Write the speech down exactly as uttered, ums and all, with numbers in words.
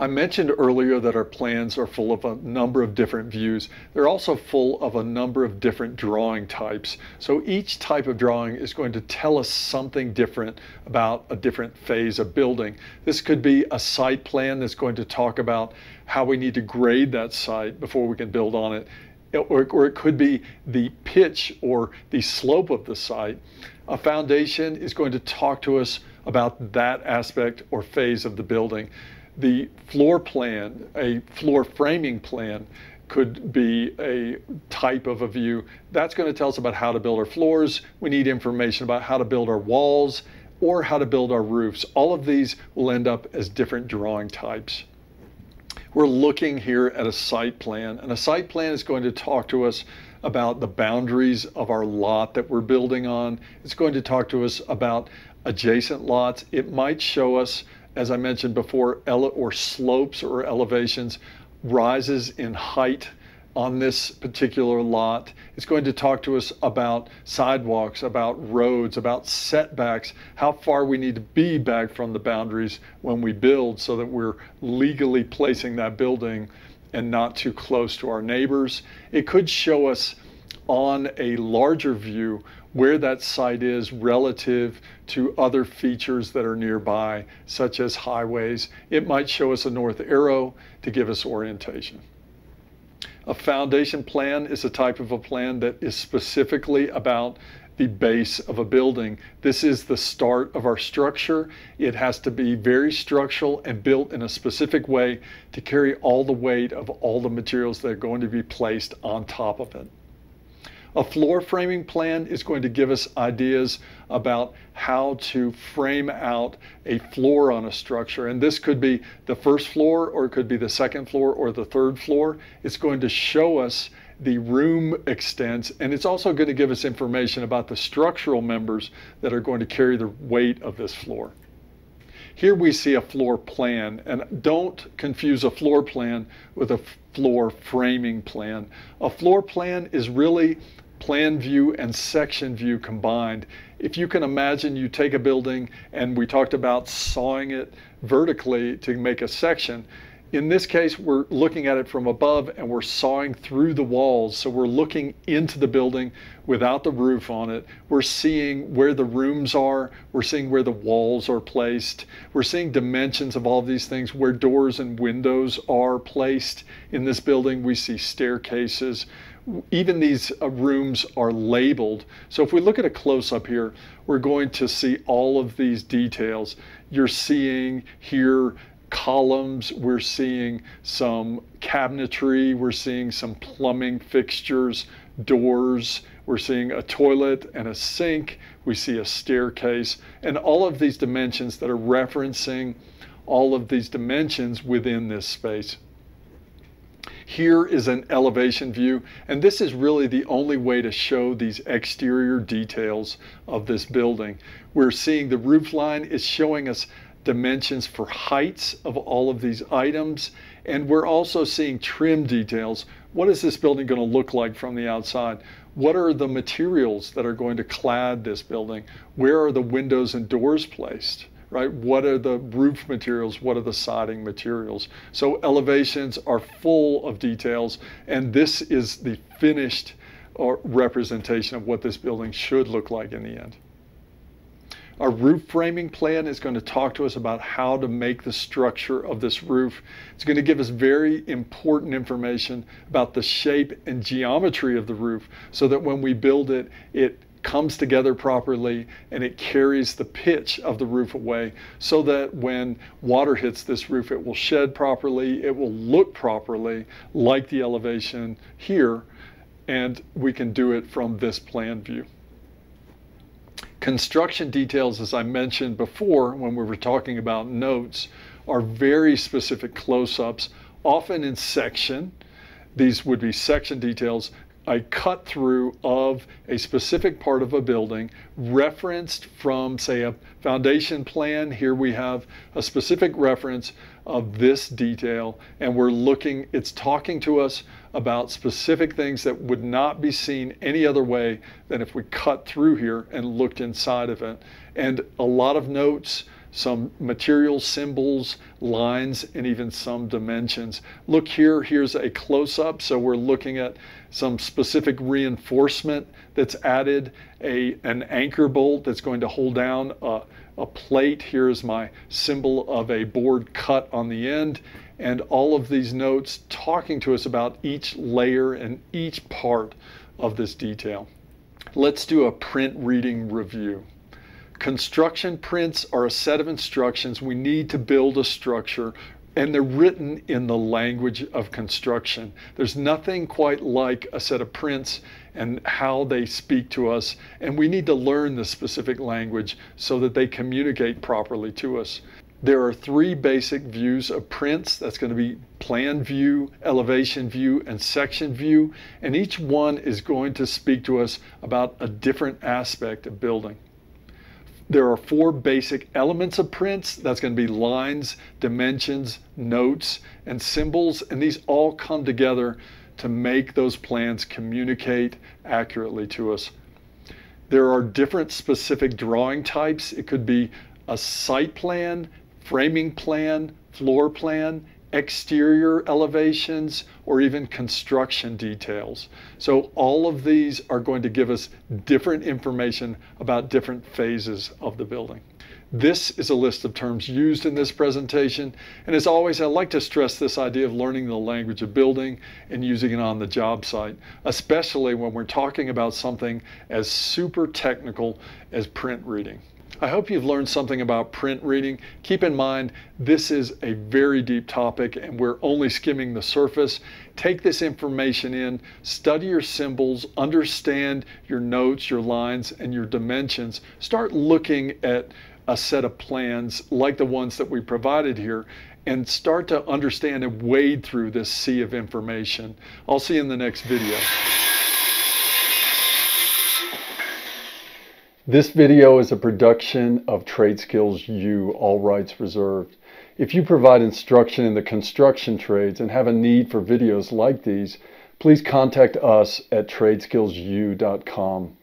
I mentioned earlier that our plans are full of a number of different views. They're also full of a number of different drawing types. So each type of drawing is going to tell us something different about a different phase of building. This could be a site plan that's going to talk about how we need to grade that site before we can build on it. Or it could be the pitch or the slope of the site. A foundation is going to talk to us about that aspect or phase of the building. The floor plan, a floor framing plan, could be a type of a view. That's going to tell us about how to build our floors. We need information about how to build our walls or how to build our roofs. All of these will end up as different drawing types. We're looking here at a site plan, and a site plan is going to talk to us about the boundaries of our lot that we're building on. It's going to talk to us about adjacent lots. It might show us, as I mentioned before, ele or slopes or elevations, rises in height on this particular lot. It's going to talk to us about sidewalks, about roads, about setbacks, how far we need to be back from the boundaries when we build so that we're legally placing that building and not too close to our neighbors. It could show us on a larger view where that site is relative to other features that are nearby, such as highways. It might show us a north arrow to give us orientation. A foundation plan is a type of a plan that is specifically about the base of a building. This is the start of our structure. It has to be very structural and built in a specific way to carry all the weight of all the materials that are going to be placed on top of it. A floor framing plan is going to give us ideas about how to frame out a floor on a structure. And this could be the first floor, or it could be the second floor, or the third floor. It's going to show us the room extents, and it's also going to give us information about the structural members that are going to carry the weight of this floor. Here we see a floor plan, and don't confuse a floor plan with a floor framing plan. A floor plan is really plan view and section view combined. If you can imagine, you take a building, and we talked about sawing it vertically to make a section. In this case, we're looking at it from above, and we're sawing through the walls. So we're looking into the building without the roof on it. We're seeing where the rooms are. We're seeing where the walls are placed. We're seeing dimensions of all of these things, where doors and windows are placed. In this building, we see staircases. Even these rooms are labeled. So if we look at a close-up here, we're going to see all of these details. You're seeing here columns, we're seeing some cabinetry, we're seeing some plumbing fixtures, doors, we're seeing a toilet and a sink, we see a staircase, and all of these dimensions that are referencing all of these dimensions within this space. Here is an elevation view, and this is really the only way to show these exterior details of this building. We're seeing the roof line is showing us dimensions for heights of all of these items, and we're also seeing trim details. What is this building going to look like from the outside? What are the materials that are going to clad this building? Where are the windows and doors placed? Right? What are the roof materials? What are the siding materials? So elevations are full of details, and this is the finished or representation of what this building should look like in the end. Our roof framing plan is going to talk to us about how to make the structure of this roof. It's going to give us very important information about the shape and geometry of the roof so that when we build it, it comes together properly and it carries the pitch of the roof away so that when water hits this roof, it will shed properly, it will look properly like the elevation here, and we can do it from this plan view. Construction details, as I mentioned before when we were talking about notes, are very specific close-ups, often in section. These would be section details, a cut-through of a specific part of a building referenced from, say, a foundation plan. Here we have a specific reference of this detail, and we're looking, it's talking to us about specific things that would not be seen any other way than if we cut through here and looked inside of it. And a lot of notes some materials, symbols, lines, and even some dimensions. Look here, here's a close-up. So we're looking at some specific reinforcement that's added, a, an anchor bolt that's going to hold down a, a plate. Here's my symbol of a board cut on the end. And all of these notes talking to us about each layer and each part of this detail. Let's do a print reading review. Construction prints are a set of instructions we need to build a structure, and they're written in the language of construction. There's nothing quite like a set of prints and how they speak to us, and we need to learn the specific language so that they communicate properly to us. There are three basic views of prints. That's going to be plan view, elevation view, and section view. And each one is going to speak to us about a different aspect of building. There are four basic elements of prints. That's going to be lines, dimensions, notes, and symbols. And these all come together to make those plans communicate accurately to us. There are different specific drawing types. It could be a site plan, framing plan, floor plan, exterior elevations, or even construction details. So all of these are going to give us different information about different phases of the building. This is a list of terms used in this presentation. And as always, I like to stress this idea of learning the language of building and using it on the job site, especially when we're talking about something as super technical as print reading. I hope you've learned something about print reading. Keep in mind, this is a very deep topic and we're only skimming the surface. Take this information in, study your symbols, understand your notes, your lines, and your dimensions. Start looking at a set of plans like the ones that we provided here and start to understand and wade through this sea of information. I'll see you in the next video. This video is a production of TradeSkills U, all rights reserved. If you provide instruction in the construction trades and have a need for videos like these, please contact us at trade skills U dot com.